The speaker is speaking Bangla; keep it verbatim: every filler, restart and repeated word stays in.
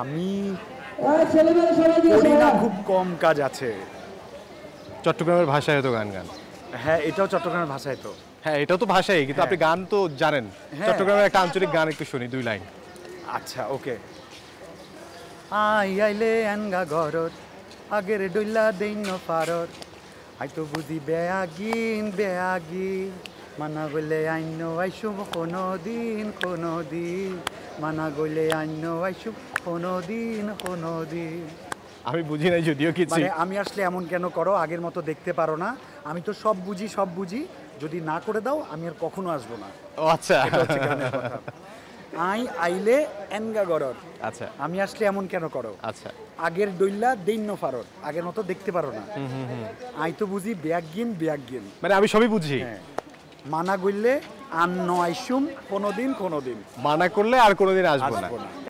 আমি করি না, খুব কম কাজ আছে। চট্টগ্রামের ভাষায় তো গান গান? হ্যাঁ, এটাও চট্টগ্রামের ভাষায় তো। হ্যাঁ, এটাও তো ভাষাই, কিন্তু আপনি গান তো জানেন। চট্টগ্রামের একটা আঞ্চলিক গান একটু শুনি, দুই লাইন। আচ্ছা, ওকে। আই আইলে আনগা ঘরত আগের ডইলা দেই ন পারত, আই তো বুঝি বেয়াগিন বেয়াগিন মানা গলে আইন্য আইসুব কোনো দিন কোনো দিন, মানা গলে আইন্য আইসুব কোনো দিন কোনো দিন। আমি বুঝি নাই যদিও কিছু, মানে আমি আসলে এমন কেন করো, আগের মতো দেখতে পারো না, আমি তো সব বুঝি সব বুঝি, যদি না করে দাও আমি আর কখনো আসবো না। ও আচ্ছা, আই আইলে এনগা গরর। আচ্ছা, আমি আসলে এমন কেন করো। আচ্ছা, আগের ডইলা দেইন ন ফারর, আগের মতো দেখতে পারো না, আই তো বুঝি ব্যাগগিন ব্যাগগিন মানে আমি সবই বুঝি। মানা গইলে আন ন আইসুম কোনোদিন কোনোদিন, মানা করলে আর কোনোদিন আসবো না।